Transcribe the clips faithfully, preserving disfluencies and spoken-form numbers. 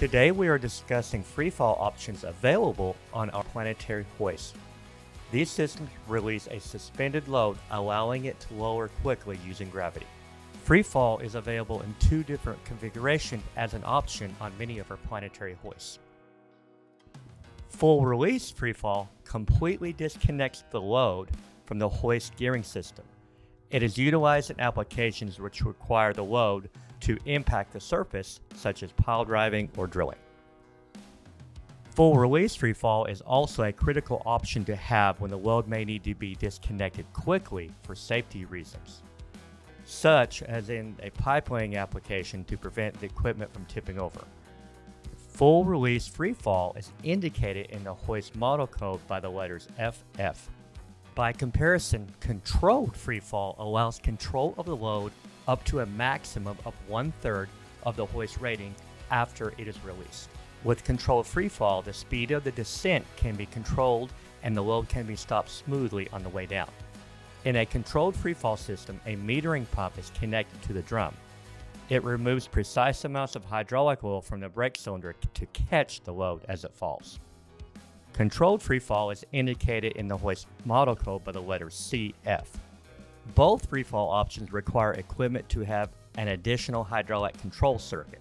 Today we are discussing freefall options available on our planetary hoist. These systems release a suspended load, allowing it to lower quickly using gravity. Freefall is available in two different configurations as an option on many of our planetary hoists. Full release freefall completely disconnects the load from the hoist gearing system. It is utilized in applications which require the load to impact the surface, such as pile driving or drilling. Full release freefall is also a critical option to have when the load may need to be disconnected quickly for safety reasons, such as in a pipelaying application to prevent the equipment from tipping over. Full release freefall is indicated in the hoist model code by the letters F F. By comparison, controlled freefall allows control of the load up to a maximum of one-third of the hoist rating after it is released. With controlled freefall, the speed of the descent can be controlled and the load can be stopped smoothly on the way down. In a controlled freefall system, a metering pump is connected to the drum. It removes precise amounts of hydraulic oil from the brake cylinder to catch the load as it falls. Controlled freefall is indicated in the hoist model code by the letter C F. Both freefall options require equipment to have an additional hydraulic control circuit.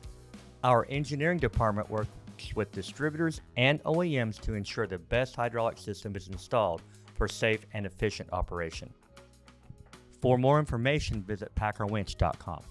Our engineering department works with distributors and O E Ms to ensure the best hydraulic system is installed for safe and efficient operation. For more information, visit packer winch dot com.